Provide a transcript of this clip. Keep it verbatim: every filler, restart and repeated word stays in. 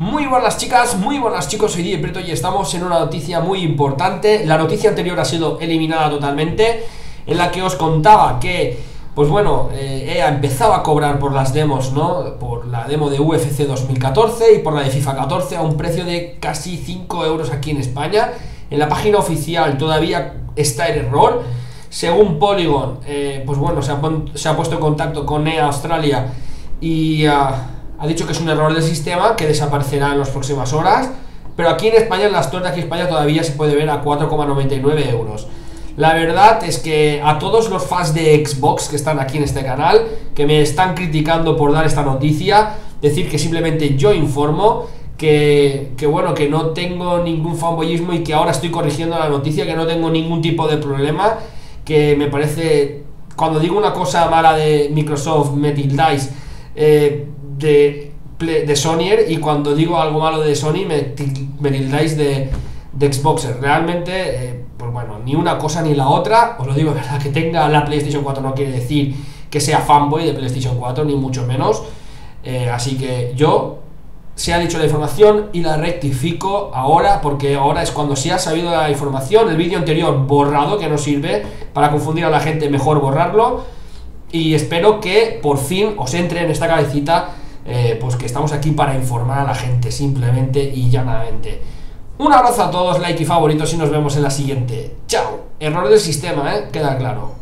Muy buenas chicas, muy buenas chicos, soy Diego Prieto y estamos en una noticia muy importante. La noticia anterior ha sido eliminada totalmente, en la que os contaba que, pues bueno, eh, E A empezaba a cobrar por las demos, ¿no? Por la demo de U F C dos mil catorce y por la de FIFA catorce a un precio de casi cinco euros aquí en España. En la página oficial todavía está el error. Según Polygon, eh, pues bueno, se ha, se ha puesto en contacto con E A Australia y... Uh, ha dicho que es un error del sistema, que desaparecerá en las próximas horas. Pero aquí en España, en las torres aquí en España, todavía se puede ver a cuatro coma noventa y nueve euros. La verdad es que a todos los fans de Xbox que están aquí en este canal, que me están criticando por dar esta noticia, decir que simplemente yo informo, que, que bueno, que no tengo ningún fanboyismo y que ahora estoy corrigiendo la noticia, que no tengo ningún tipo de problema, que me parece... Cuando digo una cosa mala de Microsoft, me tildáis... Eh, De, de Sony, y cuando digo algo malo de Sony me, me tildáis de, de Xboxer. Realmente, eh, pues bueno, ni una cosa ni la otra, os lo digo de verdad. Que tenga la PlayStation cuatro no quiere decir que sea fanboy de PlayStation cuatro, ni mucho menos. eh, Así que yo, se ha dicho la información y la rectifico ahora, porque ahora es cuando se ha sabido la información. El vídeo anterior borrado, que no sirve para confundir a la gente, mejor borrarlo. Y espero que por fin os entre en esta cabecita, Eh, pues que estamos aquí para informar a la gente, simplemente y llanamente. Un abrazo a todos, like y favoritos, y nos vemos en la siguiente. ¡Chao! Error del sistema, ¿eh? Queda claro.